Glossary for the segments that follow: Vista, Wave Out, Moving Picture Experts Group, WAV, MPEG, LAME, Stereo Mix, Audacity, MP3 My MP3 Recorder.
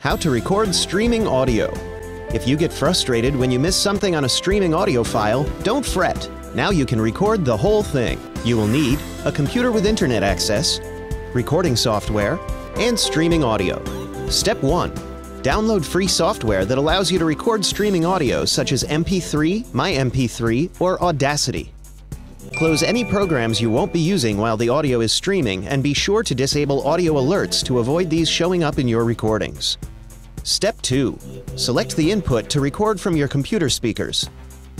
How to record streaming audio. If you get frustrated when you miss something on a streaming audio file, don't fret. Now you can record the whole thing. You will need a computer with internet access, recording software, and streaming audio. Step 1. Download free software that allows you to record streaming audio such as MP3, My MP3, or Audacity. Close any programs you won't be using while the audio is streaming, and be sure to disable audio alerts to avoid these showing up in your recordings. Step 2. Select the input to record from your computer speakers.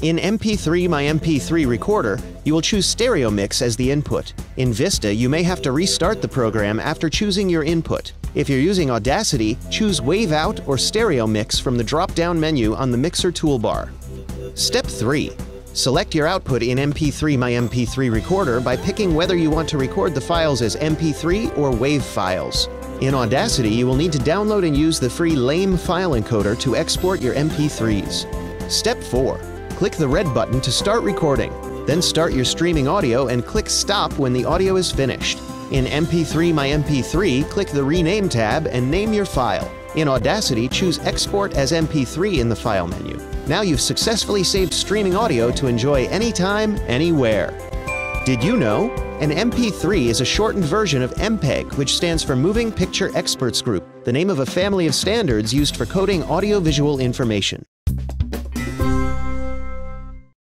In MP3 My MP3 Recorder, you will choose Stereo Mix as the input. In Vista, you may have to restart the program after choosing your input. If you're using Audacity, choose Wave Out or Stereo Mix from the drop-down menu on the mixer toolbar. Step 3. Select your output in MP3 My MP3 Recorder by picking whether you want to record the files as MP3 or WAV files. In Audacity, you will need to download and use the free LAME file encoder to export your MP3s. Step 4. Click the red button to start recording. Then start your streaming audio and click Stop when the audio is finished. In MP3 My MP3, click the Rename tab and name your file. In Audacity, choose Export as MP3 in the File menu. Now you've successfully saved streaming audio to enjoy anytime, anywhere. Did you know? An MP3 is a shortened version of MPEG, which stands for Moving Picture Experts Group, the name of a family of standards used for coding audiovisual information.